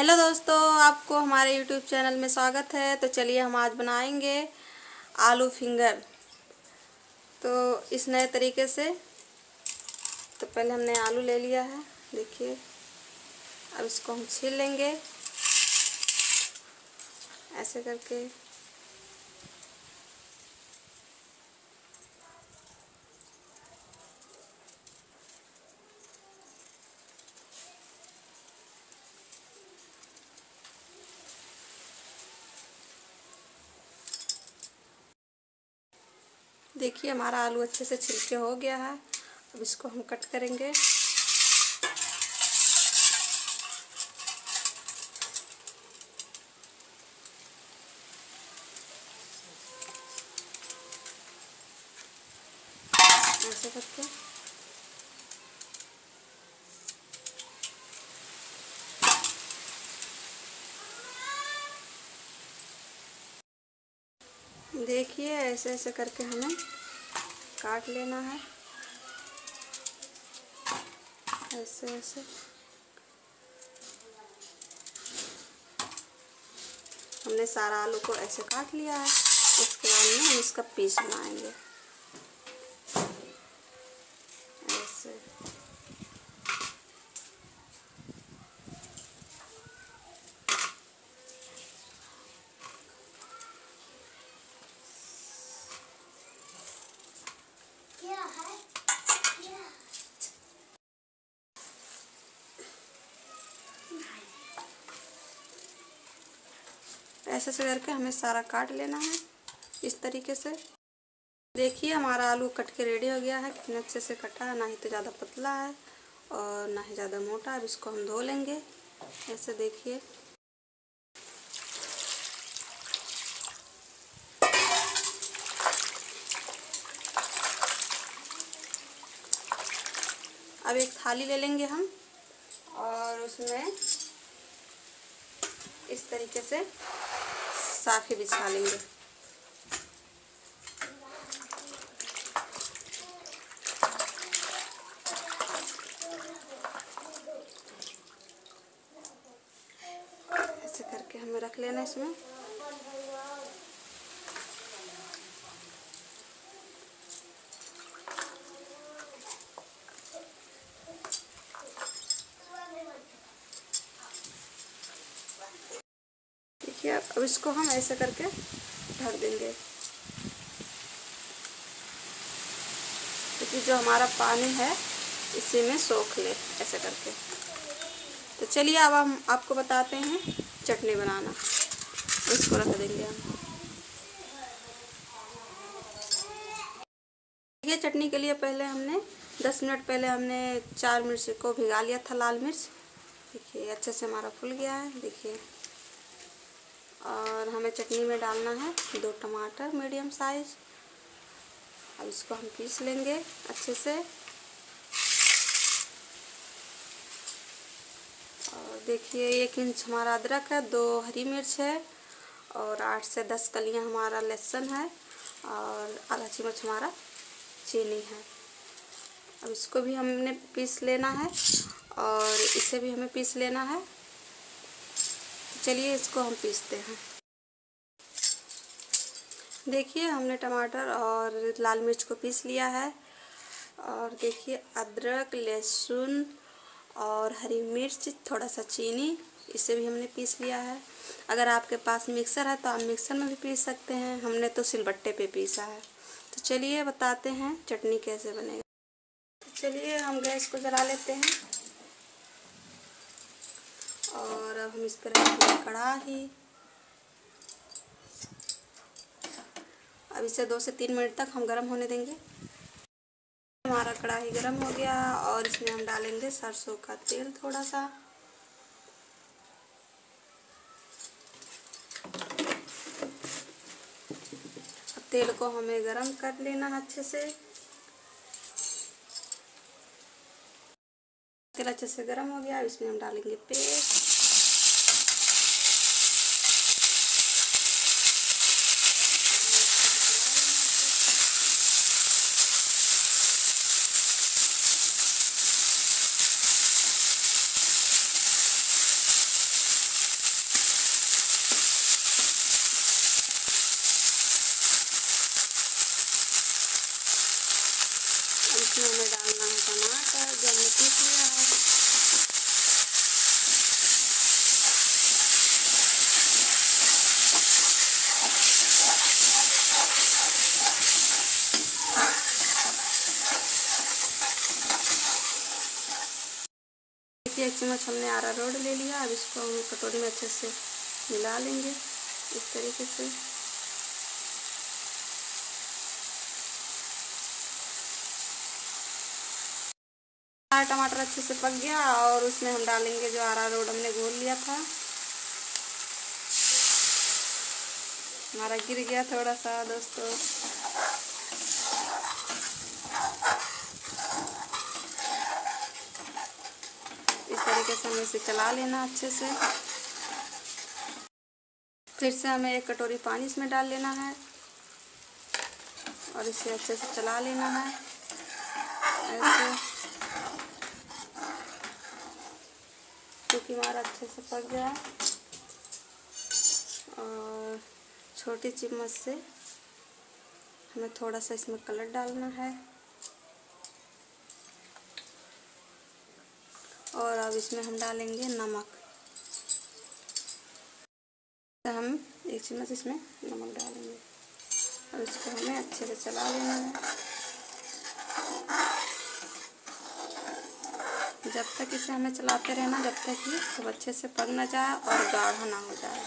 Hello दोस्तों, आपको हमारे यूट्यूब चैनल में स्वागत है। तो चलिए हम आज बनाएंगे आलू फिंगर तो इस नए तरीके से। तो पहले हमने आलू ले लिया है, देखिए। अब इसको हम छील लेंगे ऐसे करके। देखिए हमारा आलू अच्छे से छिलके हो गया है। अब इसको हम कट करेंगे। ऐसे करके देखिए, ऐसे ऐसे करके हमें काट लेना है। ऐसे ऐसे हमने सारा आलू को ऐसे काट लिया है। उसके बाद में हम इसका पीस बनाएंगे ऐसे। ऐसे से करके हमें सारा काट लेना है इस तरीके से। देखिए हमारा आलू कट के रेडी हो गया है। कितने अच्छे से कटा है, ना ही तो ज़्यादा पतला है और ना ही ज़्यादा मोटा। अब इसको हम धो लेंगे ऐसे। देखिए अब एक थाली ले लेंगे हम और उसमें इस तरीके से साफ़ी बिछा लेंगे। ऐसे करके हमें रख लेना इसमें। अब इसको हम ऐसे करके ढक देंगे क्योंकि जो हमारा पानी है इसी में सोख ले ऐसे करके। तो चलिए अब हम आपको बताते हैं चटनी बनाना। इसको रख देंगे हम। ये चटनी के लिए पहले हमने 10 मिनट पहले हमने 4 मिर्च को भिगा लिया था, लाल मिर्च। देखिए अच्छे से हमारा फूल गया है। देखिए और हमें चटनी में डालना है 2 टमाटर मीडियम साइज। अब इसको हम पीस लेंगे अच्छे से। और देखिए 1 इंच हमारा अदरक है, 2 हरी मिर्च है और 8 से 10 कलियां हमारा लहसुन है और आधा चम्मच हमारा चीनी है। अब इसको भी हमने पीस लेना है और इसे भी हमें पीस लेना है। चलिए इसको हम पीसते हैं। देखिए हमने टमाटर और लाल मिर्च को पीस लिया है। और देखिए अदरक, लहसुन और हरी मिर्च, थोड़ा सा चीनी, इसे भी हमने पीस लिया है। अगर आपके पास मिक्सर है तो आप मिक्सर में भी पीस सकते हैं। हमने तो सिलबट्टे पे पीसा है। तो चलिए बताते हैं चटनी कैसे बनेगी। तो चलिए हम गैस को जला लेते हैं और अब हम इस पर रखेंगे कढ़ाई। अब इसे 2 से 3 मिनट तक हम गर्म होने देंगे। हमारा कढ़ाई गर्म हो गया और इसमें हम डालेंगे सरसों का तेल थोड़ा सा। अब तेल को हमें गर्म कर लेना है अच्छे से। तेल अच्छे से गर्म हो गया। इसमें हम डालेंगे पेस्ट। इसमें हमें डालना है टमाटर जो हमने पीस लिया है। देखिए एक चम्मच हमने अरारोट ले लिया। अब इसको हम कटोरी में अच्छे से मिला लेंगे इस तरीके से। टमाटर अच्छे से पक गया और उसमें हम डालेंगे जो अरारोट हमने घोल लिया था। हमारा गिर गया थोड़ा सा दोस्तों। इस तरीके से हमें इसे चला लेना अच्छे से। फिर से हमें एक कटोरी पानी इसमें डाल लेना है और इसे अच्छे से चला लेना है ऐसे, क्योंकि हमारा अच्छे से पक गया। और छोटी चम्मच से हमें थोड़ा सा इसमें कलर डालना है। और अब इसमें हम डालेंगे नमक। तो हम एक चम्मच इसमें नमक डालेंगे और इसको हमें अच्छे से चला लेना है। जब तक इसे हमें चलाते रहना जब तक कि सब अच्छे से पक ना जाए और गाढ़ा ना हो जाए।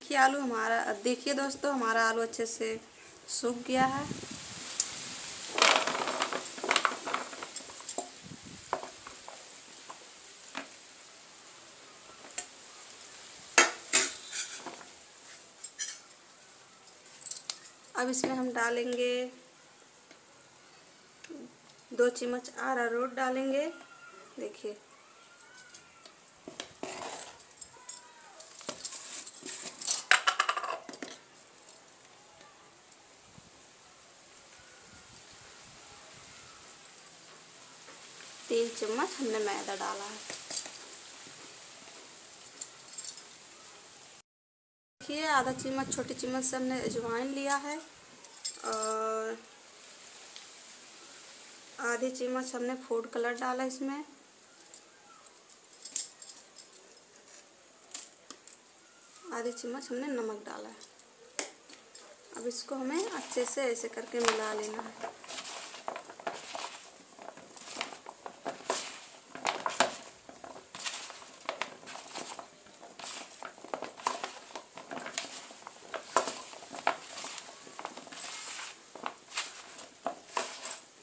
देखिए आलू हमारा, देखिए दोस्तों हमारा आलू अच्छे से सूख गया है। अब इसमें हम डालेंगे 2 चम्मच अरारोट डालेंगे। देखिए तीन चम्मच हमने मैदा डाला है। देखिए आधा चम्मच छोटी चम्मच से हमने अजवाइन लिया है और आधी चम्मच हमने फूड कलर डाला इसमें। आधी चम्मच हमने नमक डाला है। अब इसको हमें अच्छे से ऐसे करके मिला लेना है।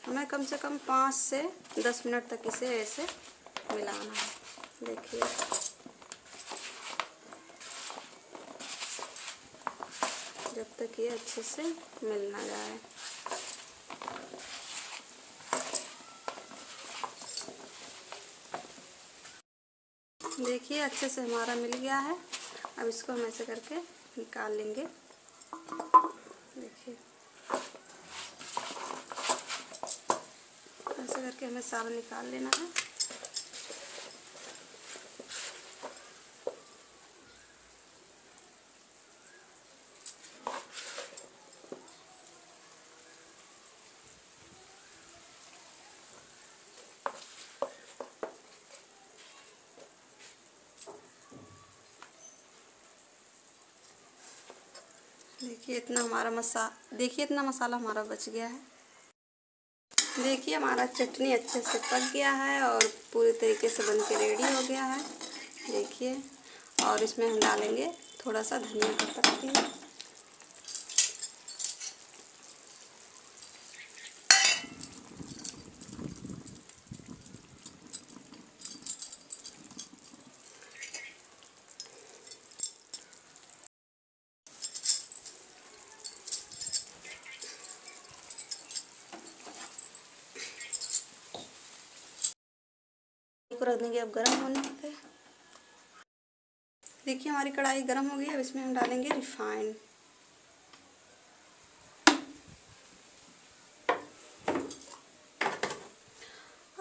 हमें कम से कम 5 से 10 मिनट तक इसे ऐसे मिलाना है। देखिए जब तक ये अच्छे से मिल ना जाए। देखिए अच्छे से हमारा मिल गया है। अब इसको हम ऐसे करके निकाल लेंगे। देखिए करके हमें सारा निकाल लेना है। देखिए इतना मसाला हमारा बच गया है। देखिए हमारा चटनी अच्छे से पक गया है और पूरी तरीके से बन के रेडी हो गया है। देखिए और इसमें हम डालेंगे थोड़ा सा धनिया का पत्ती। रख देंगे अब गर्म होने पे। देखिए हमारी कढ़ाई गर्म हो गई। अब इसमें हम डालेंगे रिफाइंड।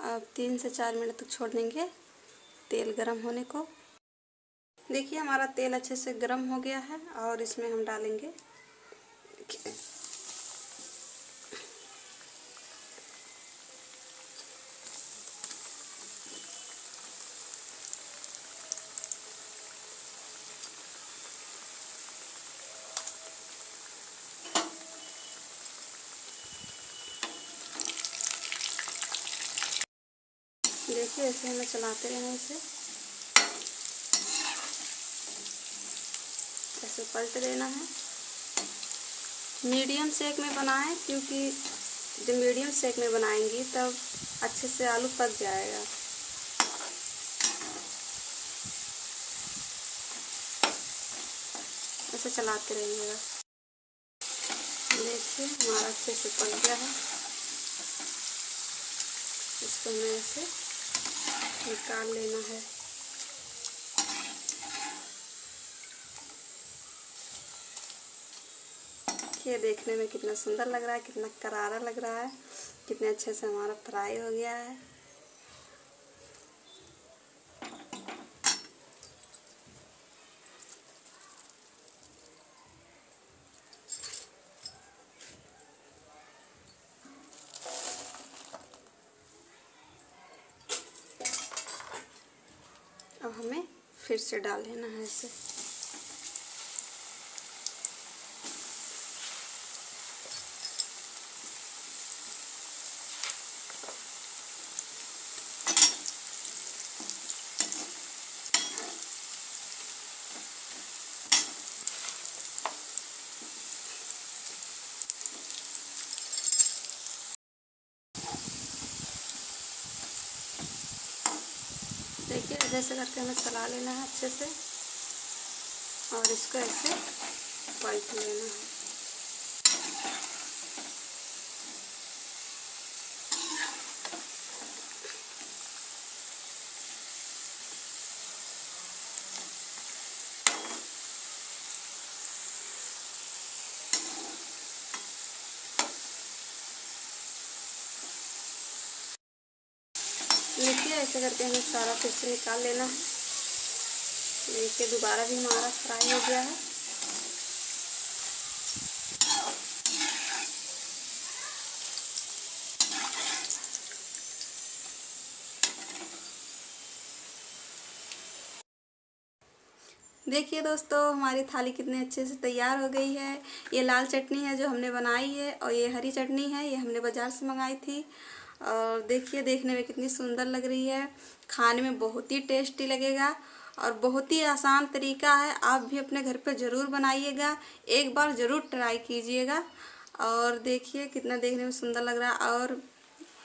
अब 3 से 4 मिनट तक छोड़ देंगे तेल गर्म होने को। देखिए हमारा तेल अच्छे से गर्म हो गया है और इसमें हम डालेंगे देखिए ऐसे हमें चलाते रहें इसे, ऐसे पलट देना है। मीडियम सेक में बनाएं क्योंकि जब मीडियम सेक में बनाएंगी तब अच्छे से आलू पक जाएगा। ऐसे चलाते रहिएगा। देखिए हमारा अच्छे से पक गया है, इसको मैं ऐसे निकाल लेना है। ये देखने में कितना सुंदर लग रहा है, कितना करारा लग रहा है, कितने अच्छे से हमारा फ्राई हो गया है। अब हमें फिर से डाल लेना है इसे। ऐसे करके हमें चला लेना है अच्छे से और इसको ऐसे पलट लेना है। देखिए ऐसे करके हमें सारा फिर से निकाल लेना है। देखिए दोबारा भी हमारा फ्राई हो गया है। देखिए दोस्तों हमारी थाली कितने अच्छे से तैयार हो गई है। ये लाल चटनी है जो हमने बनाई है और ये हरी चटनी है, ये हमने बाज़ार से मंगाई थी। और देखिए देखने में कितनी सुंदर लग रही है, खाने में बहुत ही टेस्टी लगेगा और बहुत ही आसान तरीका है। आप भी अपने घर पर ज़रूर बनाइएगा, एक बार ज़रूर ट्राई कीजिएगा। और देखिए कितना देखने में सुंदर लग रहा है। और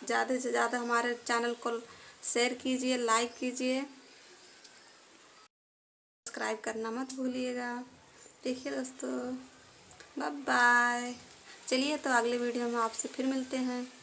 ज़्यादा से ज़्यादा हमारे चैनल को शेयर कीजिए, लाइक कीजिए, सब्सक्राइब करना मत भूलिएगा। देखिए दोस्तों बाय बाय। चलिए तो अगले वीडियो में आपसे फिर मिलते हैं।